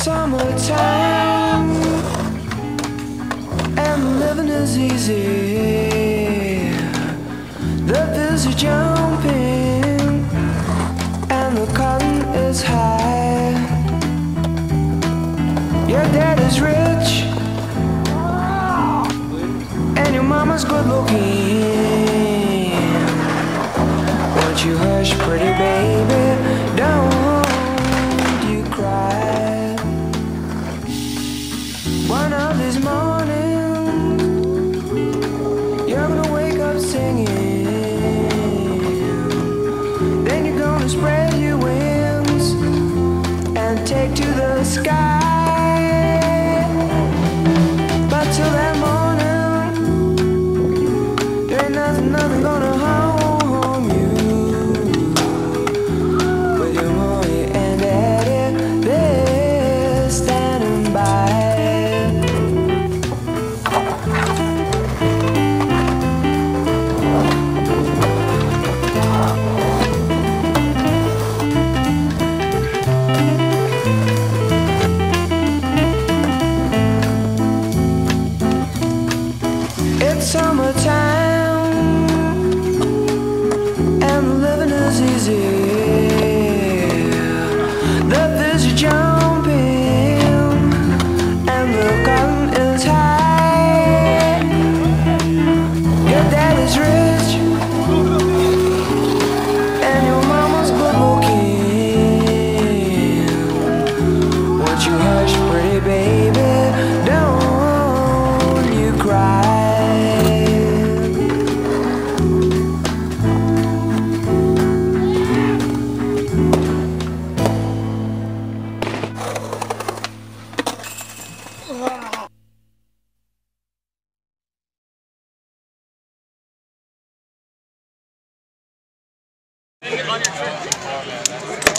summertime, and living is easy. The fields are jumping, and the cotton is high. Your dad is rich, and your mama's good looking. Won't you hush, pretty baby? Don't you cry. One of these mornings, you're gonna wake up singing. Then you're gonna spread your wings and take to the sky. But till that morning, there ain't nothing gonna harm you. With your mommy and daddy, they're standing by. Summertime, and living is easy. The fish are jumping, and the cotton is high. Your dad is rich, and your mama's good looking. Won't you hush, pretty baby? Don't you cry. On your trip.